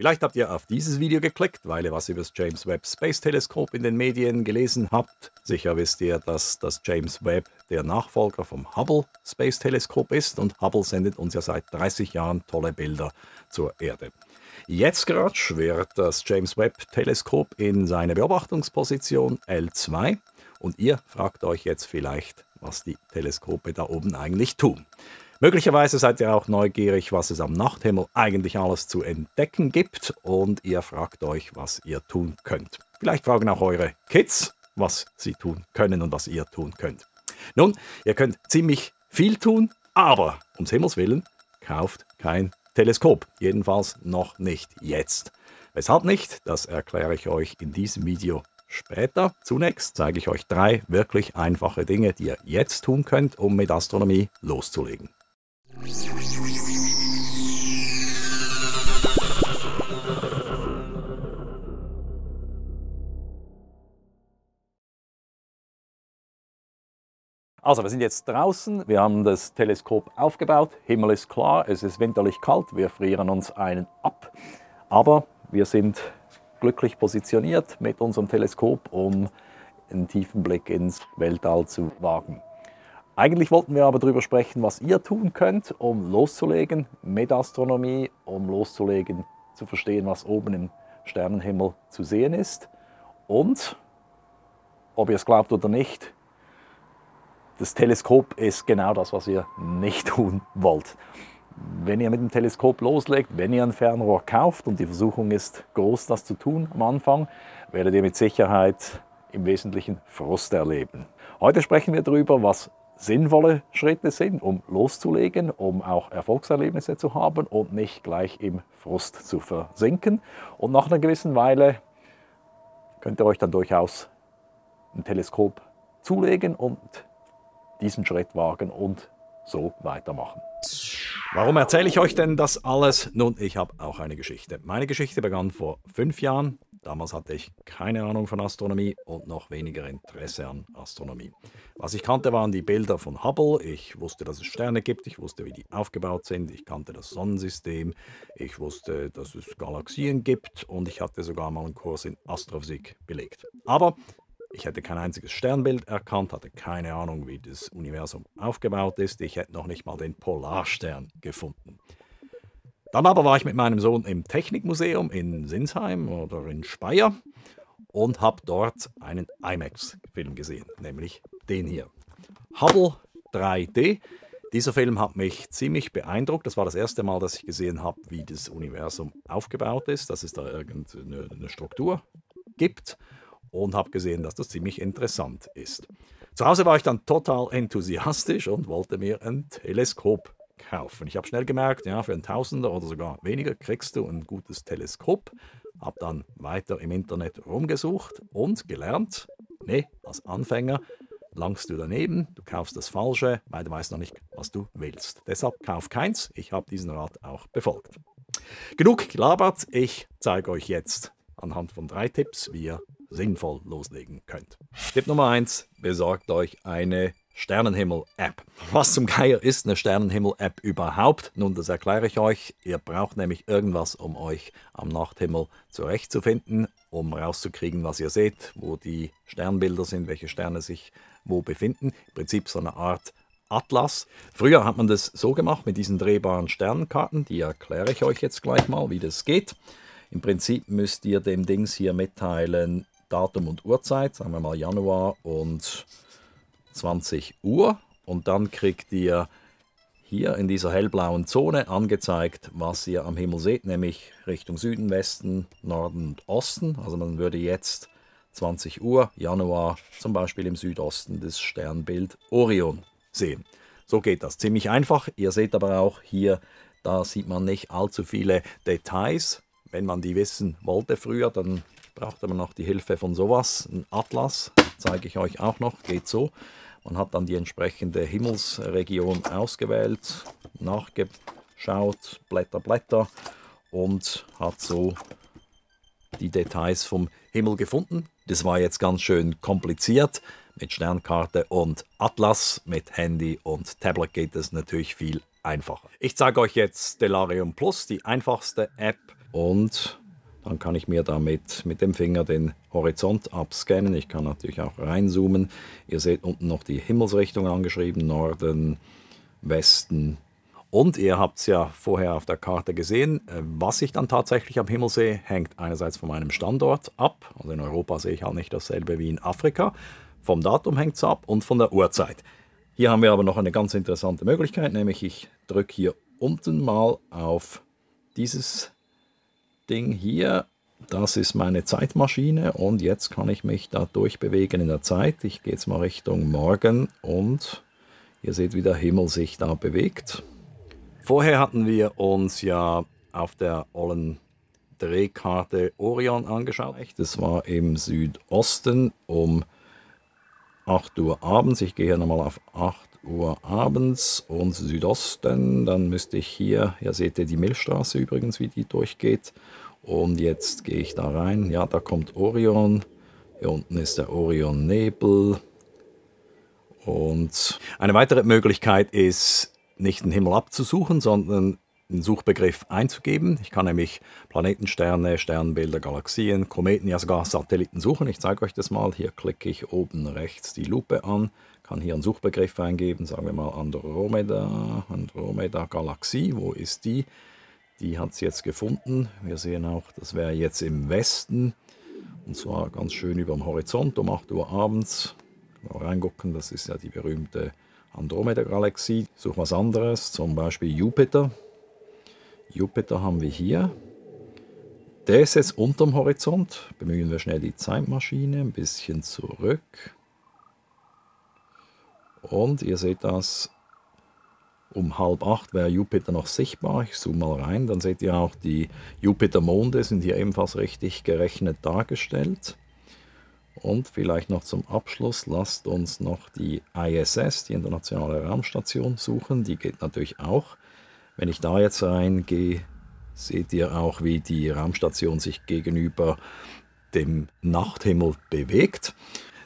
Vielleicht habt ihr auf dieses Video geklickt, weil ihr was über das James Webb Space Telescope in den Medien gelesen habt. Sicher wisst ihr, dass das James Webb der Nachfolger vom Hubble Space Telescope ist und Hubble sendet uns ja seit 30 Jahren tolle Bilder zur Erde. Jetzt gerade schwirrt das James Webb Teleskop in seine Beobachtungsposition L2 und ihr fragt euch jetzt vielleicht, was die Teleskope da oben eigentlich tun. Möglicherweise seid ihr auch neugierig, was es am Nachthimmel eigentlich alles zu entdecken gibt und ihr fragt euch, was ihr tun könnt. Vielleicht fragen auch eure Kids, was sie tun können und was ihr tun könnt. Nun, ihr könnt ziemlich viel tun, aber ums Himmels Willen kauft kein Teleskop. Jedenfalls noch nicht jetzt. Weshalb nicht, das erkläre ich euch in diesem Video später. Zunächst zeige ich euch drei wirklich einfache Dinge, die ihr jetzt tun könnt, um mit Astronomie loszulegen. Also, wir sind jetzt draußen, wir haben das Teleskop aufgebaut, Himmel ist klar, es ist winterlich kalt, wir frieren uns einen ab, aber wir sind glücklich positioniert mit unserem Teleskop, um einen tiefen Blick ins Weltall zu wagen. Eigentlich wollten wir aber darüber sprechen, was ihr tun könnt, um loszulegen mit Astronomie, um loszulegen, zu verstehen, was oben im Sternenhimmel zu sehen ist und, ob ihr es glaubt oder nicht, das Teleskop ist genau das, was ihr nicht tun wollt. Wenn ihr mit dem Teleskop loslegt, wenn ihr ein Fernrohr kauft und die Versuchung ist groß, das zu tun am Anfang, werdet ihr mit Sicherheit im Wesentlichen Frust erleben. Heute sprechen wir darüber, was sinnvolle Schritte sind, um loszulegen, um auch Erfolgserlebnisse zu haben und nicht gleich im Frust zu versinken. Und nach einer gewissen Weile könnt ihr euch dann durchaus ein Teleskop zulegen und diesen Schritt wagen und so weitermachen. Warum erzähle ich euch denn das alles? Nun, ich habe auch eine Geschichte. Meine Geschichte begann vor 5 Jahren. Damals hatte ich keine Ahnung von Astronomie und noch weniger Interesse an Astronomie. Was ich kannte, waren die Bilder von Hubble. Ich wusste, dass es Sterne gibt. Ich wusste, wie die aufgebaut sind. Ich kannte das Sonnensystem. Ich wusste, dass es Galaxien gibt. Und ich hatte sogar mal einen Kurs in Astrophysik belegt. Aber ich hätte kein einziges Sternbild erkannt, hatte keine Ahnung, wie das Universum aufgebaut ist. Ich hätte noch nicht mal den Polarstern gefunden. Dann aber war ich mit meinem Sohn im Technikmuseum in Sinsheim oder in Speyer und habe dort einen IMAX-Film gesehen, nämlich den hier. Hubble 3D. Dieser Film hat mich ziemlich beeindruckt. Das war das erste Mal, dass ich gesehen habe, wie das Universum aufgebaut ist, dass es da irgendeine Struktur gibt. Und habe gesehen, dass das ziemlich interessant ist. Zu Hause war ich dann total enthusiastisch und wollte mir ein Teleskop kaufen. Ich habe schnell gemerkt, ja, für 1.000er oder sogar weniger kriegst du ein gutes Teleskop. Habe dann weiter im Internet rumgesucht und gelernt, nee, als Anfänger langst du daneben, du kaufst das Falsche, weil du weißt noch nicht, was du willst. Deshalb kauf keins, ich habe diesen Rat auch befolgt. Genug gelabert, ich zeige euch jetzt anhand von 3 Tipps, wie ihr sinnvoll loslegen könnt. Tipp Nummer 1, besorgt euch eine Sternenhimmel-App. Was zum Geier ist eine Sternenhimmel-App überhaupt? Nun, das erkläre ich euch. Ihr braucht nämlich irgendwas, um euch am Nachthimmel zurechtzufinden, um rauszukriegen, was ihr seht, wo die Sternbilder sind, welche Sterne sich wo befinden. Im Prinzip so eine Art Atlas. Früher hat man das so gemacht mit diesen drehbaren Sternenkarten. Die erkläre ich euch jetzt gleich mal, wie das geht. Im Prinzip müsst ihr dem Dings hier mitteilen, Datum und Uhrzeit, sagen wir mal Januar und 20 Uhr. Und dann kriegt ihr hier in dieser hellblauen Zone angezeigt, was ihr am Himmel seht, nämlich Richtung Süden, Westen, Norden und Osten. Also man würde jetzt 20 Uhr, Januar, zum Beispiel im Südosten das Sternbild Orion sehen. So geht das, ziemlich einfach. Ihr seht aber auch hier, da sieht man nicht allzu viele Details. Wenn man die wissen wollte früher, dann brauchte man noch die Hilfe von sowas, ein Atlas, zeige ich euch auch noch, geht so. Man hat dann die entsprechende Himmelsregion ausgewählt, nachgeschaut, Blätter und hat so die Details vom Himmel gefunden. Das war jetzt ganz schön kompliziert. Mit Sternkarte und Atlas, mit Handy und Tablet geht es natürlich viel einfacher. Ich zeige euch jetzt Stellarium Plus, die einfachste App, und dann kann ich mir damit mit dem Finger den Horizont abscannen. Ich kann natürlich auch reinzoomen. Ihr seht unten noch die Himmelsrichtung angeschrieben, Norden, Westen. Und ihr habt es ja vorher auf der Karte gesehen, was ich dann tatsächlich am Himmel sehe, hängt einerseits von meinem Standort ab. Also in Europa sehe ich halt nicht dasselbe wie in Afrika. Vom Datum hängt es ab und von der Uhrzeit. Hier haben wir aber noch eine ganz interessante Möglichkeit, nämlich ich drücke hier unten mal auf dieses Ding hier. Das ist meine Zeitmaschine und jetzt kann ich mich da durchbewegen in der Zeit. Ich gehe jetzt mal Richtung Morgen und ihr seht, wie der Himmel sich da bewegt. Vorher hatten wir uns ja auf der ollen Drehkarte Orion angeschaut. Das war im Südosten um 8 Uhr abends. Ich gehe hier nochmal auf 8 Uhr abends und Südosten. Dann müsste ich hier, ja, seht ihr die Milchstraße übrigens, wie die durchgeht. Und jetzt gehe ich da rein. Ja, da kommt Orion. Hier unten ist der Orion-Nebel. Und eine weitere Möglichkeit ist, nicht den Himmel abzusuchen, sondern einen Suchbegriff einzugeben. Ich kann nämlich Planetensterne, Sternbilder, Galaxien, Kometen, ja sogar Satelliten suchen. Ich zeige euch das mal. Hier klicke ich oben rechts die Lupe an, kann hier einen Suchbegriff eingeben, sagen wir mal Andromeda, Andromeda-Galaxie. Wo ist die? Die hat es jetzt gefunden. Wir sehen auch, das wäre jetzt im Westen und zwar ganz schön über dem Horizont um 8 Uhr abends. Mal reingucken, das ist ja die berühmte Andromeda-Galaxie. Such was anderes, zum Beispiel Jupiter. Jupiter haben wir hier. Der ist jetzt unterm Horizont. Bemühen wir schnell die Zeitmaschine, ein bisschen zurück. Und ihr seht das, um 7:30 wäre Jupiter noch sichtbar. Ich zoome mal rein, dann seht ihr auch die Jupitermonde sind hier ebenfalls richtig gerechnet dargestellt. Und vielleicht noch zum Abschluss, lasst uns noch die ISS, die Internationale Raumstation, suchen. Die geht natürlich auch. Wenn ich da jetzt reingehe, seht ihr auch, wie die Raumstation sich gegenüber dem Nachthimmel bewegt.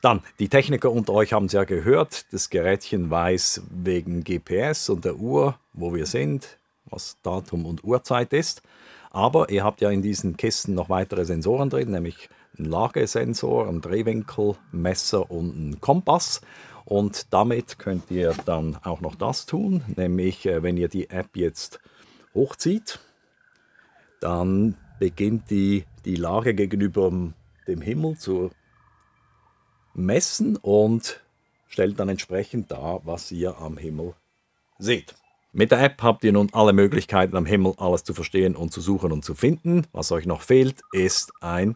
Dann, die Techniker unter euch haben es ja gehört. Das Gerätchen weiß wegen GPS und der Uhr, wo wir sind, was Datum und Uhrzeit ist. Aber ihr habt ja in diesen Kisten noch weitere Sensoren drin, nämlich ein Lagesensor, ein Drehwinkelmesser und ein Kompass. Und damit könnt ihr dann auch noch das tun, nämlich wenn ihr die App jetzt hochzieht, dann beginnt die Lage gegenüber dem Himmel zu messen und stellt dann entsprechend dar, was ihr am Himmel seht. Mit der App habt ihr nun alle Möglichkeiten am Himmel alles zu verstehen und zu suchen und zu finden. Was euch noch fehlt, ist ein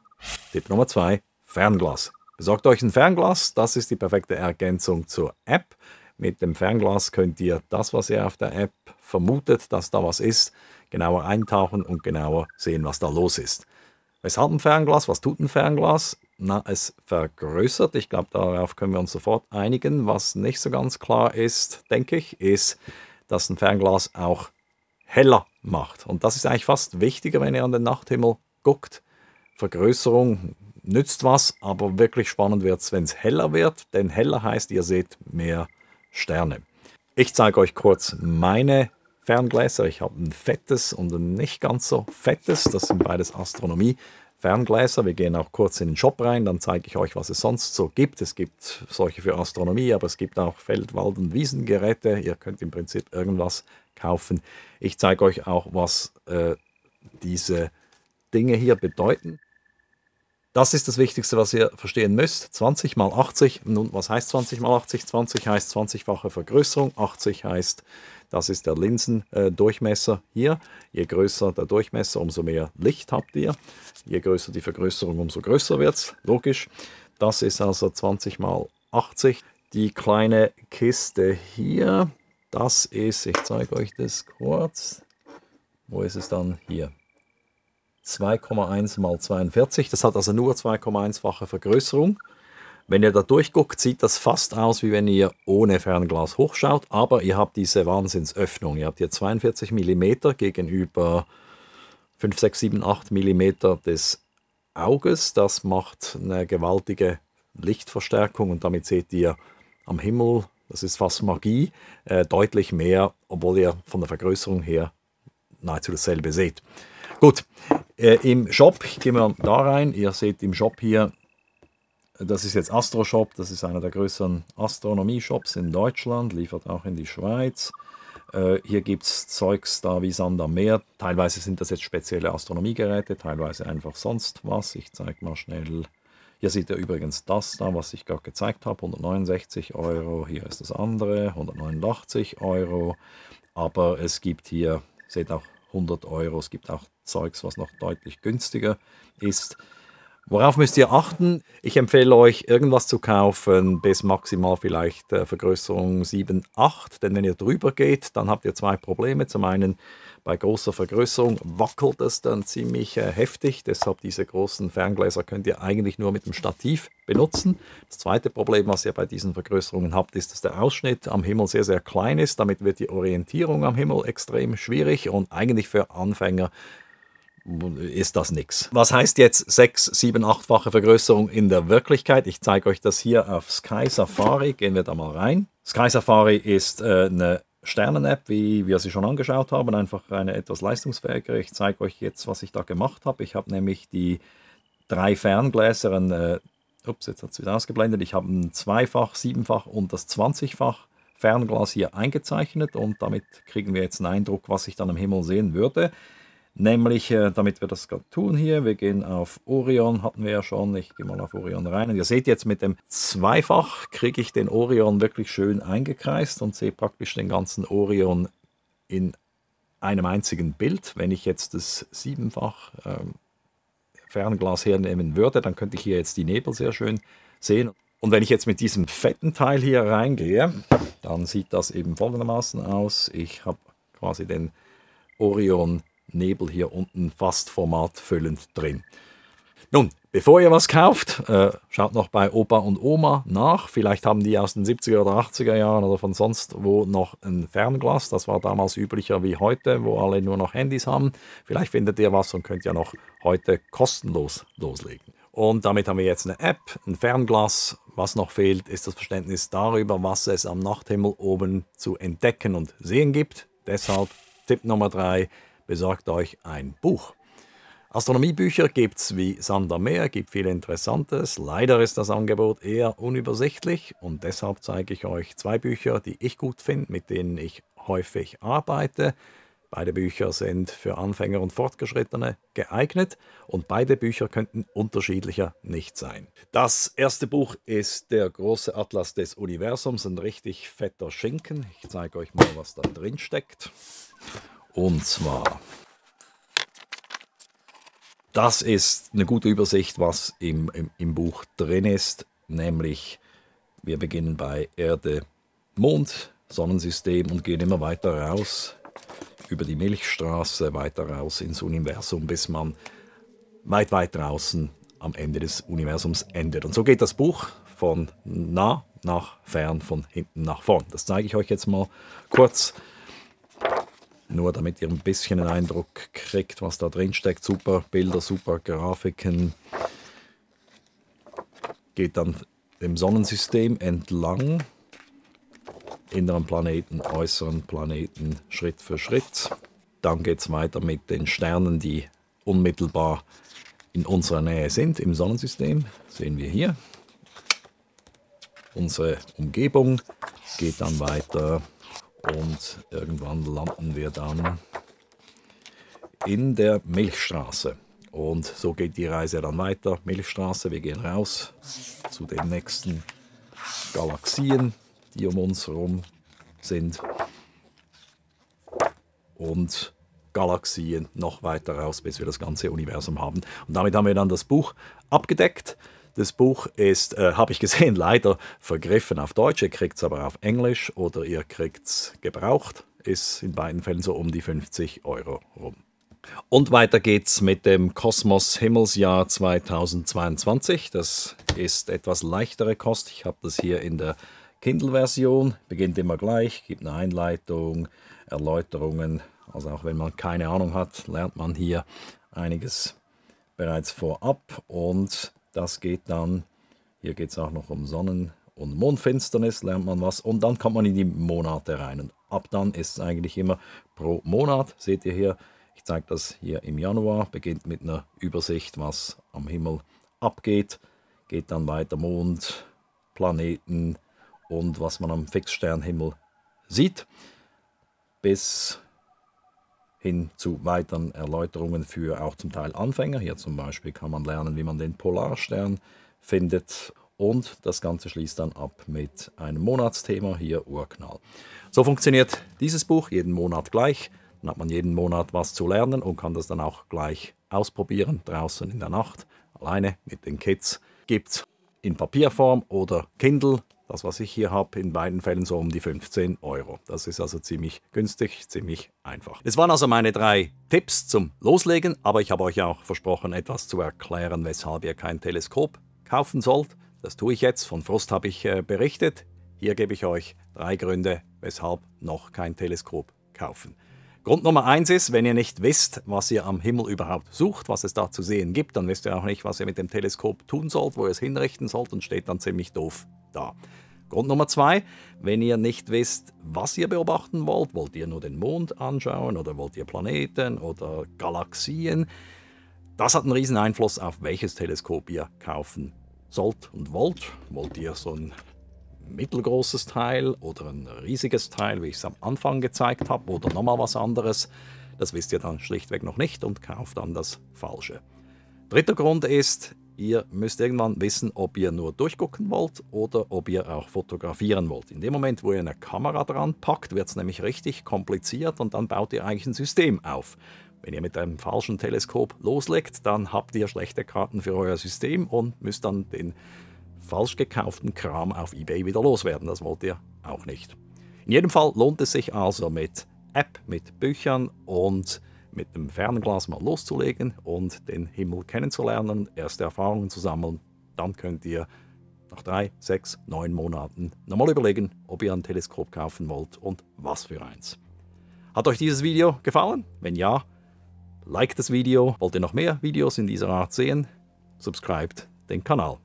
Tipp Nummer 2, Fernglas. Besorgt euch ein Fernglas, das ist die perfekte Ergänzung zur App. Mit dem Fernglas könnt ihr das, was ihr auf der App vermutet, dass da was ist, genauer eintauchen und genauer sehen, was da los ist. Weshalb ein Fernglas? Was tut ein Fernglas? Na, es vergrößert. Ich glaube, darauf können wir uns sofort einigen. Was nicht so ganz klar ist, denke ich, ist, dass ein Fernglas auch heller macht. Und das ist eigentlich fast wichtiger, wenn ihr an den Nachthimmel guckt. Vergrößerung nützt was, aber wirklich spannend wird es, wenn es heller wird. Denn heller heißt, ihr seht mehr Sterne. Ich zeige euch kurz meine Ferngläser. Ich habe ein fettes und ein nicht ganz so fettes. Das sind beides Astronomie-Ferngläser. Wir gehen auch kurz in den Shop rein, dann zeige ich euch, was es sonst so gibt. Es gibt solche für Astronomie, aber es gibt auch Feld-, Wald- und Wiesengeräte. Ihr könnt im Prinzip irgendwas kaufen. Ich zeige euch auch, was diese Dinge hier bedeuten. Das ist das Wichtigste, was ihr verstehen müsst. 20 mal 80. Nun, was heißt 20 mal 80? 20 heißt 20-fache Vergrößerung. 80 heißt, das ist der Linsendurchmesser hier. Je größer der Durchmesser, umso mehr Licht habt ihr. Je größer die Vergrößerung, umso größer wird es. Logisch. Das ist also 20 mal 80. Die kleine Kiste hier, das ist, ich zeige euch das kurz. Wo ist es dann? Hier. 2,1 mal 42. Das hat also nur 2,1-fache Vergrößerung. Wenn ihr da durchguckt, sieht das fast aus, wie wenn ihr ohne Fernglas hochschaut. Aber ihr habt diese Wahnsinnsöffnung. Ihr habt hier 42 mm gegenüber 5, 6, 7, 8 mm des Auges. Das macht eine gewaltige Lichtverstärkung und damit seht ihr am Himmel, das ist fast Magie, deutlich mehr, obwohl ihr von der Vergrößerung her nahezu dasselbe seht. Gut, im Shop gehen wir da rein. Ihr seht im Shop hier, das ist jetzt Astroshop, das ist einer der größeren Astronomie-Shops in Deutschland, liefert auch in die Schweiz. Hier gibt es Zeugs da wie Sand am Meer. Teilweise sind das jetzt spezielle Astronomiegeräte, teilweise einfach sonst was. Ich zeige mal schnell. Hier seht ihr übrigens das da, was ich gerade gezeigt habe. 169 Euro. Hier ist das andere. 189 Euro. Aber es gibt hier, seht auch 100 Euro. Es gibt auch Zeugs, was noch deutlich günstiger ist. Worauf müsst ihr achten? Ich empfehle euch, irgendwas zu kaufen, bis maximal vielleicht Vergrößerung 7, 8. Denn wenn ihr drüber geht, dann habt ihr zwei Probleme. Zum einen, bei großer Vergrößerung wackelt es dann ziemlich heftig. Deshalb diese großen Ferngläser könnt ihr eigentlich nur mit dem Stativ benutzen. Das zweite Problem, was ihr bei diesen Vergrößerungen habt, ist, dass der Ausschnitt am Himmel sehr, sehr klein ist. Damit wird die Orientierung am Himmel extrem schwierig und eigentlich für Anfänger ist das nichts. Was heißt jetzt 6-, 7-, 8-fache Vergrößerung in der Wirklichkeit? Ich zeige euch das hier auf Sky Safari. Gehen wir da mal rein. Sky Safari ist eine Sternen-App, wie wir sie schon angeschaut haben. Einfach eine etwas leistungsfähigere. Ich zeige euch jetzt, was ich da gemacht habe. Ich habe nämlich die drei Ferngläser, ups, jetzt hat es wieder ausgeblendet. Ich habe ein 2-fach, 7-fach und das 20-fach Fernglas hier eingezeichnet. Und damit kriegen wir jetzt einen Eindruck, was ich dann am Himmel sehen würde. Nämlich, damit wir das gerade tun hier, wir gehen auf Orion, hatten wir ja schon, ich gehe mal auf Orion rein. Und ihr seht jetzt mit dem Zweifach kriege ich den Orion wirklich schön eingekreist und sehe praktisch den ganzen Orion in einem einzigen Bild. Wenn ich jetzt das Siebenfach Fernglas hernehmen würde, dann könnte ich hier jetzt die Nebel sehr schön sehen. Und wenn ich jetzt mit diesem fetten Teil hier reingehe, dann sieht das eben folgendermaßen aus. Ich habe quasi den Orion Nebel hier unten fast formatfüllend drin. Nun, bevor ihr was kauft, schaut noch bei Opa und Oma nach. Vielleicht haben die aus den 70er oder 80er Jahren oder von sonst wo noch ein Fernglas. Das war damals üblicher wie heute, wo alle nur noch Handys haben. Vielleicht findet ihr was und könnt ja noch heute kostenlos loslegen. Und damit haben wir jetzt eine App, ein Fernglas. Was noch fehlt, ist das Verständnis darüber, was es am Nachthimmel oben zu entdecken und sehen gibt. Deshalb Tipp Nummer 3. Besorgt euch ein Buch. Astronomiebücher gibt es wie Sand am Meer, gibt viel Interessantes. Leider ist das Angebot eher unübersichtlich und deshalb zeige ich euch zwei Bücher, die ich gut finde, mit denen ich häufig arbeite. Beide Bücher sind für Anfänger und Fortgeschrittene geeignet und beide Bücher könnten unterschiedlicher nicht sein. Das erste Buch ist Der große Atlas des Universums, ein richtig fetter Schinken. Ich zeige euch mal, was da drin steckt. Und zwar, das ist eine gute Übersicht, was im Buch drin ist, nämlich wir beginnen bei Erde, Mond, Sonnensystem und gehen immer weiter raus über die Milchstraße, weiter raus ins Universum, bis man weit, weit draußen am Ende des Universums endet. Und so geht das Buch von nah nach fern, von hinten nach vorn. Das zeige ich euch jetzt mal kurz. Nur damit ihr ein bisschen einen Eindruck kriegt, was da drin steckt. Super Bilder, super Grafiken. Geht dann dem Sonnensystem entlang. Inneren Planeten, äußeren Planeten, Schritt für Schritt. Dann geht es weiter mit den Sternen, die unmittelbar in unserer Nähe sind. Im Sonnensystem sehen wir hier. Unsere Umgebung geht dann weiter. Und irgendwann landen wir dann in der Milchstraße. Und so geht die Reise dann weiter. Milchstraße, wir gehen raus zu den nächsten Galaxien, die um uns herum sind. Und Galaxien noch weiter raus, bis wir das ganze Universum haben. Und damit haben wir dann das Buch abgedeckt. Das Buch ist, habe ich gesehen, leider vergriffen auf Deutsch. Ihr kriegt es aber auf Englisch oder ihr kriegt es gebraucht. Ist in beiden Fällen so um die 50 Euro rum. Und weiter geht's mit dem Kosmos Himmelsjahr 2022. Das ist etwas leichtere Kost. Ich habe das hier in der Kindle-Version. Beginnt immer gleich, gibt eine Einleitung, Erläuterungen. Also auch wenn man keine Ahnung hat, lernt man hier einiges bereits vorab und das geht dann, hier geht es auch noch um Sonnen- und Mondfinsternis, lernt man was. Und dann kommt man in die Monate rein. Und ab dann ist es eigentlich immer pro Monat. Seht ihr hier Ich zeige das hier im Januar, beginnt mit einer Übersicht, was am Himmel abgeht, geht dann weiter Mond, Planeten und was man am Fixsternhimmel sieht, bis hin zu weiteren Erläuterungen für auch zum Teil Anfänger. Hier zum Beispiel kann man lernen, wie man den Polarstern findet. Und das Ganze schließt dann ab mit einem Monatsthema, hier Urknall. So funktioniert dieses Buch, jeden Monat gleich. Dann hat man jeden Monat was zu lernen und kann das dann auch gleich ausprobieren, draußen in der Nacht, alleine mit den Kids. Gibt es in Papierform oder Kindle, das was ich hier habe, in beiden Fällen so um die 15 Euro. Das ist also ziemlich günstig, ziemlich einfach. Es waren also meine 3 Tipps zum Loslegen, aber ich habe euch auch versprochen, etwas zu erklären, weshalb ihr kein Teleskop kaufen sollt. Das tue ich jetzt, von Frust habe ich berichtet. Hier gebe ich euch 3 Gründe, weshalb noch kein Teleskop kaufen. Grund Nummer 1 ist, wenn ihr nicht wisst, was ihr am Himmel überhaupt sucht, was es da zu sehen gibt, dann wisst ihr auch nicht, was ihr mit dem Teleskop tun sollt, wo ihr es hinrichten sollt und steht dann ziemlich doof da. Grund Nummer 2, wenn ihr nicht wisst, was ihr beobachten wollt, wollt ihr nur den Mond anschauen oder wollt ihr Planeten oder Galaxien, das hat einen riesen Einfluss auf welches Teleskop ihr kaufen sollt und wollt. Wollt ihr so ein mittelgroßes Teil oder ein riesiges Teil, wie ich es am Anfang gezeigt habe, oder nochmal was anderes, das wisst ihr dann schlichtweg noch nicht und kauft dann das Falsche. Dritter Grund ist, ihr müsst irgendwann wissen, ob ihr nur durchgucken wollt oder ob ihr auch fotografieren wollt. In dem Moment, wo ihr eine Kamera dran packt, wird es nämlich richtig kompliziert und dann baut ihr eigentlich ein System auf. Wenn ihr mit einem falschen Teleskop loslegt, dann habt ihr schlechte Karten für euer System und müsst dann den falsch gekauften Kram auf eBay wieder loswerden. Das wollt ihr auch nicht. In jedem Fall lohnt es sich also mit App, mit Büchern und mit dem Fernglas mal loszulegen und den Himmel kennenzulernen, erste Erfahrungen zu sammeln. Dann könnt ihr nach 3, 6, 9 Monaten nochmal überlegen, ob ihr ein Teleskop kaufen wollt und was für eins. Hat euch dieses Video gefallen? Wenn ja, liked das Video. Wollt ihr noch mehr Videos in dieser Art sehen? Subscribt den Kanal.